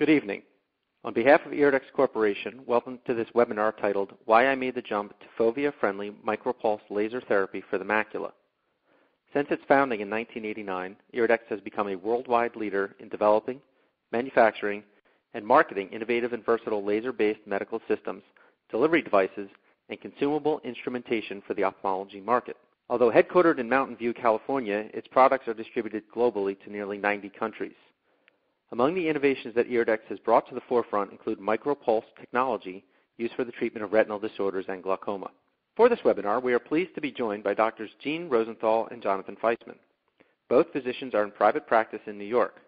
Good evening. On behalf of Iridex Corporation, welcome to this webinar titled, Why I Made the Jump to Fovea-Friendly Micropulse Laser Therapy for the Macula. Since its founding in 1989, Iridex has become a worldwide leader in developing, manufacturing, and marketing innovative and versatile laser-based medical systems, delivery devices, and consumable instrumentation for the ophthalmology market. Although headquartered in Mountain View, California, its products are distributed globally to nearly 90 countries. Among the innovations that Iridex has brought to the forefront include micropulse technology used for the treatment of retinal disorders and glaucoma. For this webinar, we are pleased to be joined by Drs. Jeanne Rosenthal and Jonathan Feistmann. Both physicians are in private practice in New York.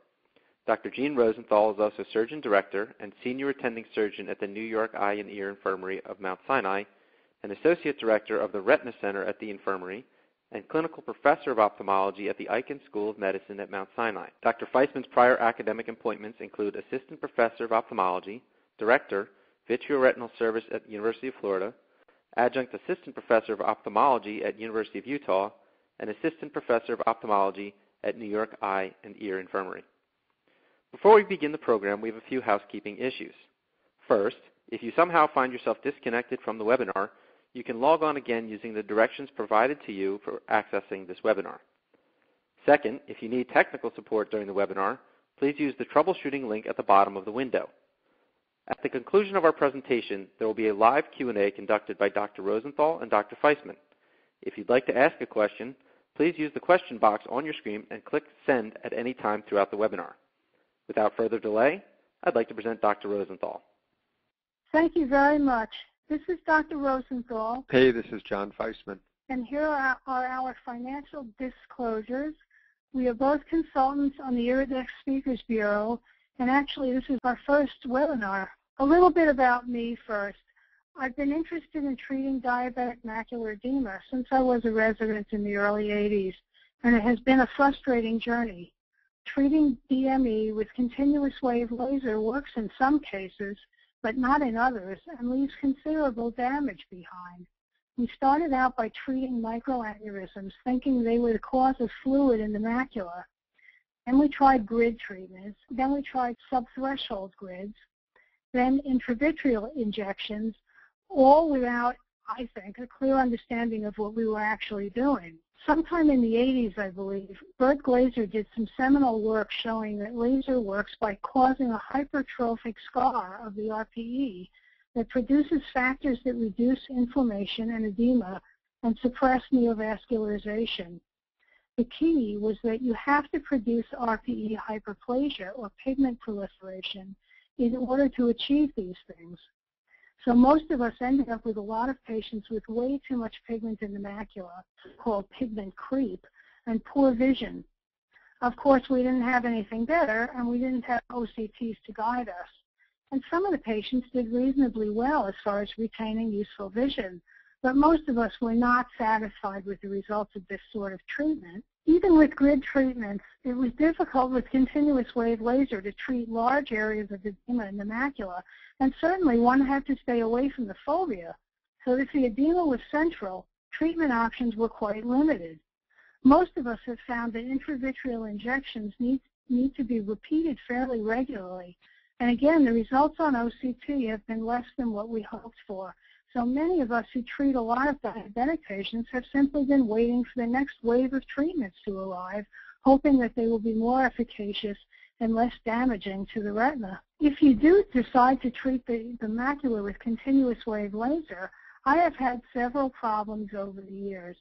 Dr. Jeanne Rosenthal is also Surgeon Director and Senior Attending Surgeon at the New York Eye and Ear Infirmary of Mount Sinai, and Associate Director of the Retina Center at the Infirmary, and Clinical Professor of Ophthalmology at the Icahn School of Medicine at Mount Sinai. Dr. Feistmann's prior academic appointments include Assistant Professor of Ophthalmology, Director, Vitreo-Retinal Service at the University of Florida, Adjunct Assistant Professor of Ophthalmology at University of Utah, and Assistant Professor of Ophthalmology at New York Eye and Ear Infirmary. Before we begin the program, we have a few housekeeping issues. First, if you somehow find yourself disconnected from the webinar, you can log on again using the directions provided to you for accessing this webinar. Second, if you need technical support during the webinar, please use the troubleshooting link at the bottom of the window. At the conclusion of our presentation, there will be a live Q&A conducted by Dr. Rosenthal and Dr. Feistmann. If you'd like to ask a question, please use the question box on your screen and click Send at any time throughout the webinar. Without further delay, I'd like to present Dr. Rosenthal. Thank you very much. This is Dr. Rosenthal. Hey, this is John Feistmann. And here are our financial disclosures. We are both consultants on the Iridex Speakers Bureau, and actually this is our first webinar. A little bit about me first. I've been interested in treating diabetic macular edema since I was a resident in the early 80s, and it has been a frustrating journey. Treating DME with continuous wave laser works in some cases, but not in others, and leaves considerable damage behind. We started out by treating microaneurysms, thinking they were the cause of fluid in the macula. Then we tried grid treatments. Then we tried subthreshold grids. Then intravitreal injections, all without, I think, a clear understanding of what we were actually doing. Sometime in the 80s, I believe, Bert Glaser did some seminal work showing that laser works by causing a hypertrophic scar of the RPE that produces factors that reduce inflammation and edema and suppress neovascularization. The key was that you have to produce RPE hyperplasia or pigment proliferation in order to achieve these things. So most of us ended up with a lot of patients with way too much pigment in the macula, called pigment creep, and poor vision. Of course, we didn't have anything better, and we didn't have OCTs to guide us. And some of the patients did reasonably well as far as retaining useful vision, but most of us were not satisfied with the results of this sort of treatment. Even with grid treatments, it was difficult with continuous wave laser to treat large areas of edema in the macula, and certainly one had to stay away from the fovea. So if the edema was central, treatment options were quite limited. Most of us have found that intravitreal injections need to be repeated fairly regularly. And again, the results on OCT have been less than what we hoped for. So many of us who treat a lot of diabetic patients have simply been waiting for the next wave of treatments to arrive, hoping that they will be more efficacious and less damaging to the retina. If you do decide to treat the macula with continuous wave laser, I have had several problems over the years.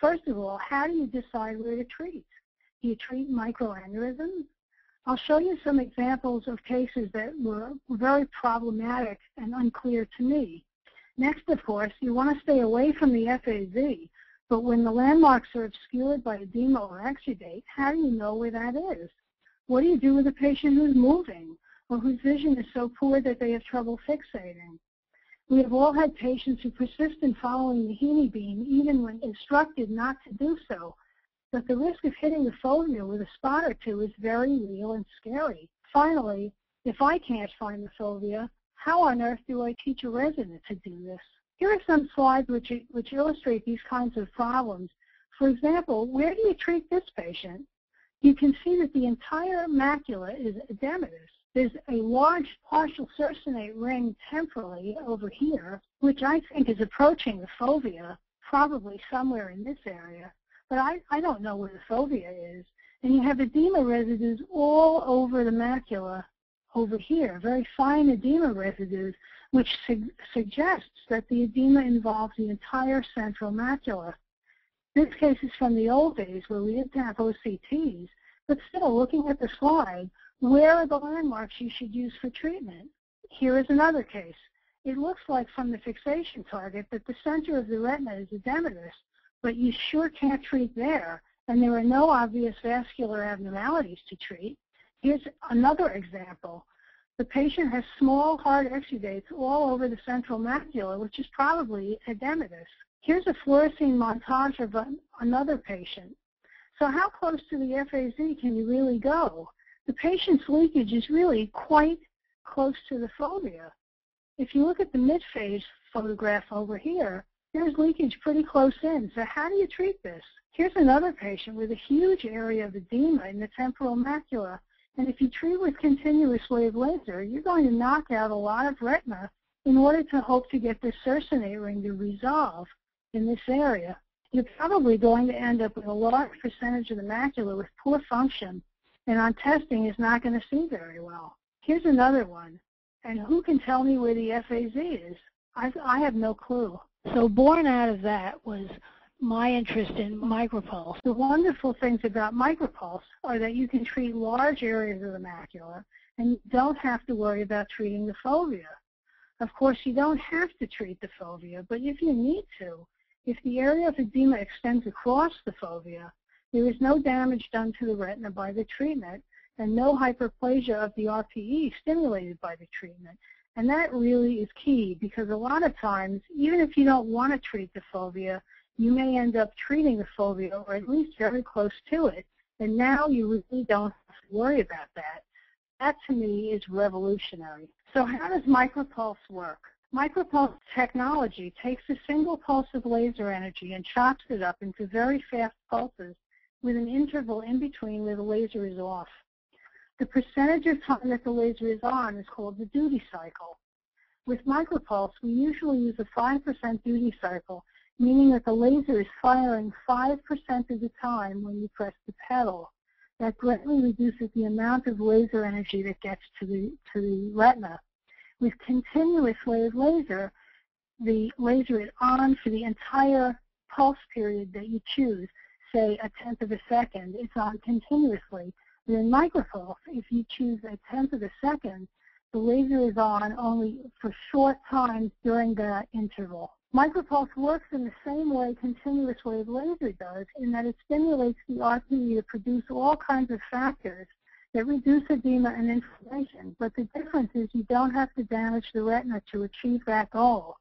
First of all, how do you decide where to treat? Do you treat microaneurysms? I'll show you some examples of cases that were very problematic and unclear to me. Next, of course, you want to stay away from the FAZ, but when the landmarks are obscured by edema or exudate, how do you know where that is? What do you do with a patient who's moving or whose vision is so poor that they have trouble fixating? We have all had patients who persist in following the HENI beam even when instructed not to do so, but the risk of hitting the fovea with a spot or two is very real and scary. Finally, if I can't find the fovea, how on earth do I teach a resident to do this? Here are some slides which illustrate these kinds of problems. For example, where do you treat this patient? You can see that the entire macula is edematous. There's a large partial circinate ring temporally over here, which I think is approaching the fovea, probably somewhere in this area. But I don't know where the fovea is. And you have edema residues all over the macula over here, very fine edema residues, which suggests that the edema involves the entire central macula. This case is from the old days where we didn't have OCTs, but still, looking at the slide, where are the landmarks you should use for treatment? Here is another case. It looks like from the fixation target that the center of the retina is edematous, but you sure can't treat there, and there are no obvious vascular abnormalities to treat. Here's another example. The patient has small hard exudates all over the central macula, which is probably edematous. Here's a fluorescein montage of another patient. So how close to the FAZ can you really go? The patient's leakage is really quite close to the fovea. If you look at the mid-phase photograph over here, there's leakage pretty close in. So how do you treat this? Here's another patient with a huge area of edema in the temporal macula. And if you treat with continuous wave laser, you're going to knock out a lot of retina in order to hope to get this circinate ring to resolve in this area. You're probably going to end up with a large percentage of the macula with poor function, and on testing is not going to see very well. Here's another one. And who can tell me where the FAZ is? I have no clue. So born out of that was my interest in micropulse. The wonderful things about micropulse are that you can treat large areas of the macula and you don't have to worry about treating the fovea. Of course, you don't have to treat the fovea, but if you need to, if the area of edema extends across the fovea, there is no damage done to the retina by the treatment and no hyperplasia of the RPE stimulated by the treatment. And that really is key, because a lot of times, even if you don't want to treat the fovea, you may end up treating the fovea, or at least very close to it, and now you really don't have to worry about that. That, to me, is revolutionary. So how does micropulse work? Micropulse technology takes a single pulse of laser energy and chops it up into very fast pulses with an interval in between where the laser is off. The percentage of time that the laser is on is called the duty cycle. With micropulse, we usually use a 5% duty cycle, meaning that the laser is firing 5% of the time when you press the pedal. That greatly reduces the amount of laser energy that gets to the retina. With continuous wave laser, the laser is on for the entire pulse period that you choose, say a tenth of a second. It's on continuously. But in micropulse, if you choose a tenth of a second, the laser is on only for short times during that interval. Micropulse works in the same way continuous wave laser does, in that it stimulates the RPE to produce all kinds of factors that reduce edema and inflammation, but the difference is you don't have to damage the retina to achieve that goal.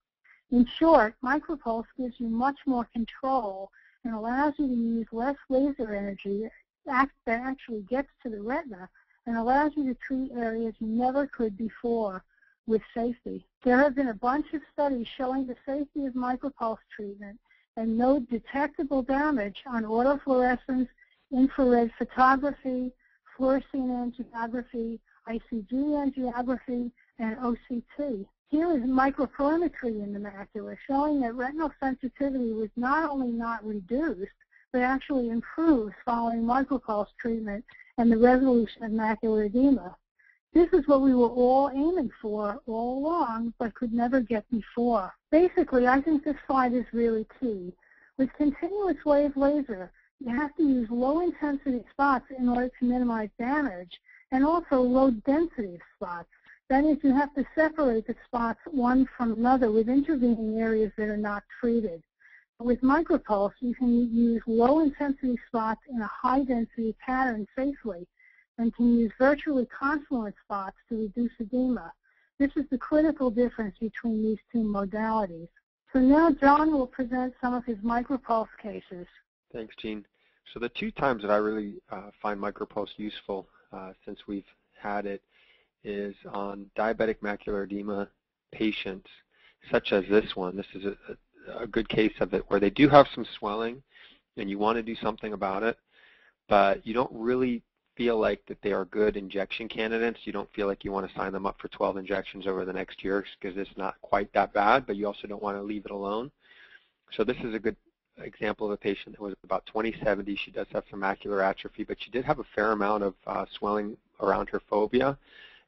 In short, micropulse gives you much more control and allows you to use less laser energy that actually gets to the retina, and allows you to treat areas you never could before with safety. There have been a bunch of studies showing the safety of micropulse treatment and no detectable damage on autofluorescence, infrared photography, fluorescein angiography, ICG angiography, and OCT. Here is microfilmetry in the macula showing that retinal sensitivity was not only not reduced, but actually improved following micropulse treatment and the resolution of macular edema. This is what we were all aiming for all along, but could never get before. Basically, I think this slide is really key. With continuous wave laser, you have to use low-intensity spots in order to minimize damage, and also low-density spots. That is, you have to separate the spots one from another with intervening areas that are not treated. With micropulse, you can use low-intensity spots in a high-density pattern safely, and can use virtually confluent spots to reduce edema. This is the critical difference between these two modalities. So now John will present some of his micropulse cases. Thanks, Jeanne. So the two times that I really find micropulse useful since we've had it is on diabetic macular edema patients, such as this one. This is a good case of it where they do have some swelling, and you want to do something about it, but you don't really feel like that they are good injection candidates, you don't feel like you want to sign them up for 12 injections over the next year because it's not quite that bad, but you also don't want to leave it alone. So this is a good example of a patient that was about 20/70. She does have some macular atrophy, but she did have a fair amount of swelling around her fovea.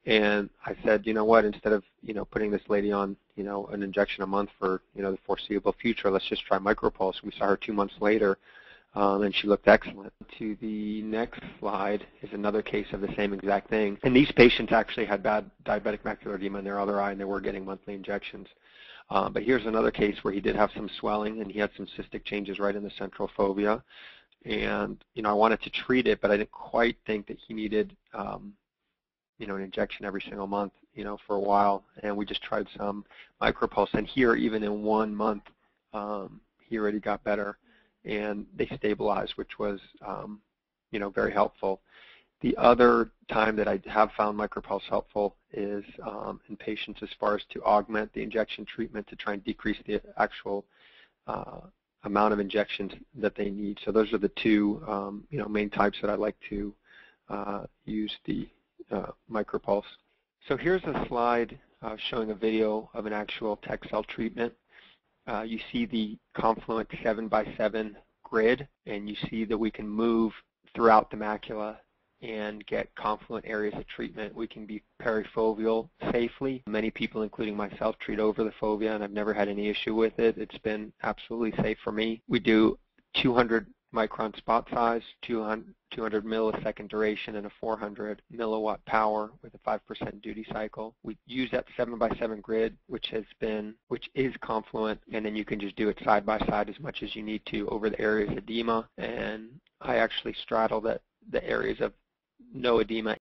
And I said, you know what, instead of, you know, putting this lady on, you know, an injection a month for, you know, the foreseeable future, let's just try Micropulse. We saw her 2 months later, and she looked excellent. To the next slide is another case of the same exact thing. And these patients actually had bad diabetic macular edema in their other eye, and they were getting monthly injections. But here's another case where he did have some swelling, and he had some cystic changes right in the central fovea. And, you know, I wanted to treat it, but I didn't quite think that he needed you know, an injection every single month, you know, for a while, and we just tried some Micropulse. And here, even in 1 month, he already got better, and they stabilized, which was, you know, very helpful. The other time that I have found Micropulse helpful is in patients as far as to augment the injection treatment to try and decrease the actual amount of injections that they need. So those are the two, you know, main types that I like to use the Micropulse. So here's a slide showing a video of an actual Texcel treatment. You see the confluent 7x7 grid, and you see that we can move throughout the macula and get confluent areas of treatment. We can be perifoveal safely. Many people, including myself, treat over the fovea, and I've never had any issue with it. It's been absolutely safe for me. We do 200 micron spot size, 200 millisecond duration, and a 400 milliwatt power with a 5% duty cycle. We use that 7x7 grid, which is confluent, and then you can just do it side by side as much as you need to over the areas of edema. And I actually straddle the areas of no edema